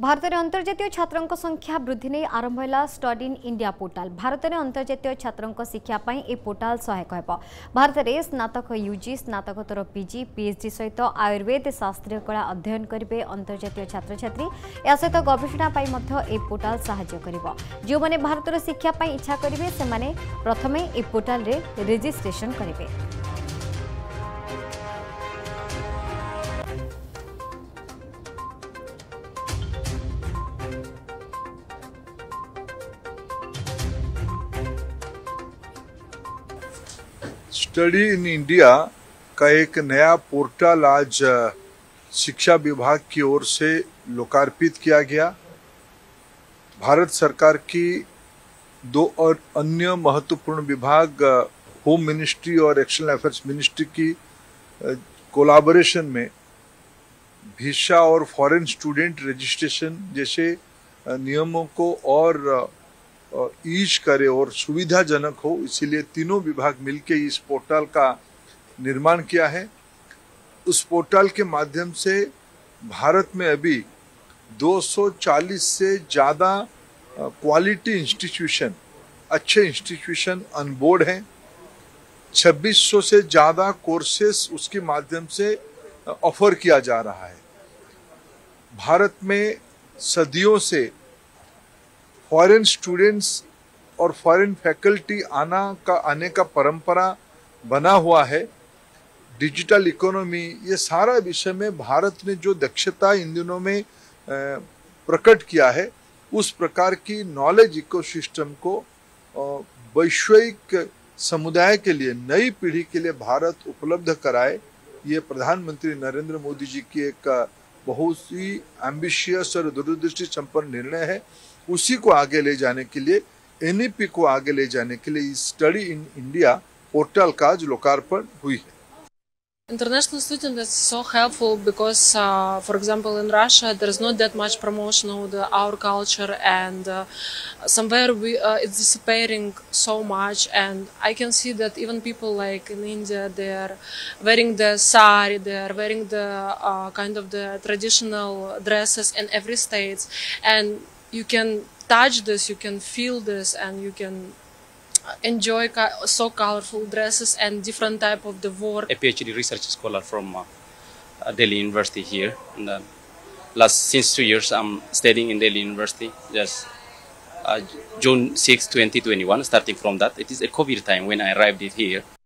भारत में अंतर्जातीय छात्रों संख्या वृद्धि नहीं आरंभ है study in India portal. Bharat में अंतर्जातीय छात्रों शिक्षापी ए पोर्टाल सहायक हो। भारत में स्नातक यूजी, स्नातकोत्तर पीजी, पीएचडी सहित आयुर्वेद, शास्त्रीय कला अध्ययन करेंगे अंतर्जातीय छात्र छात्री। या सहित गवेषणा पोर्टाल साहाय्य करिबो। जो माने भारत में शिक्षापी इच्छा करेंगे से प्रथम ए पोर्टाल रे रजिस्ट्रेशन करेंगे। स्टडी इन इंडिया का एक नया पोर्टल आज शिक्षा विभाग की ओर से लोकार्पित किया गया। भारत सरकार की दो और अन्य महत्वपूर्ण विभाग होम मिनिस्ट्री और एक्सटर्नल अफेयर्स मिनिस्ट्री की कोलाबोरेशन में वीसा और फॉरेन स्टूडेंट रजिस्ट्रेशन जैसे नियमों को और ईज करे और सुविधाजनक हो, इसीलिए तीनों विभाग मिलकर इस पोर्टल का निर्माण किया है। उस पोर्टल के माध्यम से भारत में अभी 240 से ज़्यादा क्वालिटी इंस्टीट्यूशन, अच्छे इंस्टीट्यूशन ऑन बोर्ड हैं। 2600 से ज़्यादा कोर्सेस उसके माध्यम से ऑफर किया जा रहा है। भारत में सदियों से फॉरेन स्टूडेंट्स और फॉरेन फैकल्टी आने का परंपरा बना हुआ है। डिजिटल इकोनॉमी ये सारा विषय में भारत ने जो दक्षता इन दिनों में प्रकट किया है, उस प्रकार की नॉलेज इकोसिस्टम को वैश्विक समुदाय के लिए, नई पीढ़ी के लिए भारत उपलब्ध कराए, ये प्रधानमंत्री नरेंद्र मोदी जी की एक बहुत ही एम्बिशियस और दूरदृष्टि संपन्न निर्णय है। उसी को आगे ले जाने के लिए, एनईपी को आगे ले जाने के लिए इस स्टडी इन इंडिया पोर्टल का आज लोकार्पण हुई है। International student is so helpful because, for example, in Russia there is not that much promotion of our culture, and somewhere it's disappearing so much. And I can see that even people like in India, they are wearing the sari, they are wearing the kind of the traditional dresses in every state, and you can touch this, you can feel this, and you can enjoy so colorful dresses and different type of the work. A PhD research scholar from Delhi University here. And, since 2 years, I'm studying in Delhi University. Just June 6, 2021, starting from that. It is a COVID time when I arrived here.